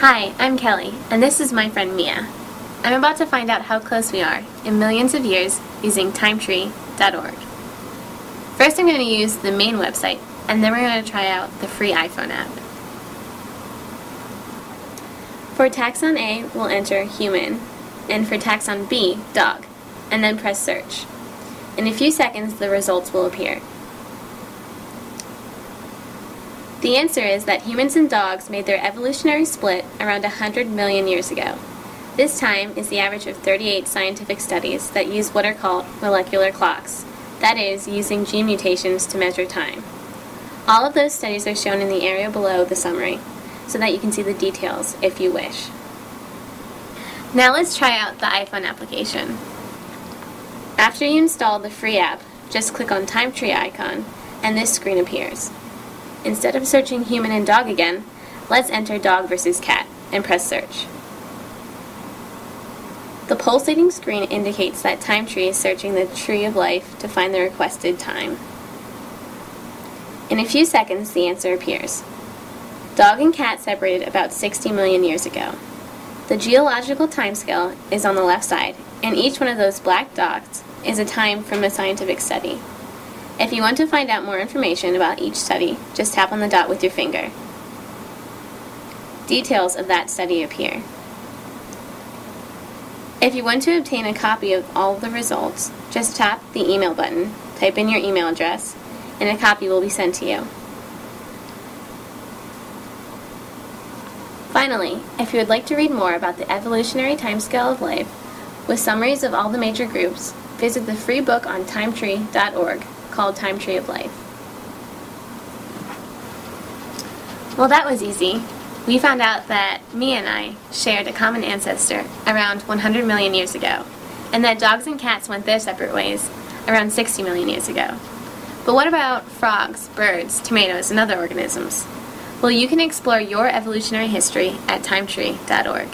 Hi, I'm Kelly, and this is my friend Mia. I'm about to find out how close we are in millions of years using TimeTree.org. First, I'm going to use the main website, and then we're going to try out the free iPhone app. For taxon A, we'll enter human, and for taxon B, dog, and then press search. In a few seconds, the results will appear. The answer is that humans and dogs made their evolutionary split around 100 million years ago. This time is the average of 38 scientific studies that use what are called molecular clocks, that is, using gene mutations to measure time. All of those studies are shown in the area below the summary, so that you can see the details if you wish. Now let's try out the iPhone application. After you install the free app, just click on TimeTree icon, and this screen appears. Instead of searching human and dog again, let's enter dog versus cat and press search. The pulsating screen indicates that TimeTree is searching the tree of life to find the requested time. In a few seconds, the answer appears. Dog and cat separated about 60 million years ago. The geological timescale is on the left side, and each one of those black dots is a time from a scientific study. If you want to find out more information about each study, just tap on the dot with your finger. Details of that study appear. If you want to obtain a copy of all the results, just tap the email button, type in your email address, and a copy will be sent to you. Finally, if you would like to read more about the evolutionary timescale of life, with summaries of all the major groups, visit the free book on timetree.org. Called Time Tree of Life. Well, that was easy. We found out that Mia and I shared a common ancestor around 100 million years ago, and that dogs and cats went their separate ways around 60 million years ago. But what about frogs, birds, tomatoes, and other organisms? Well, you can explore your evolutionary history at timetree.org.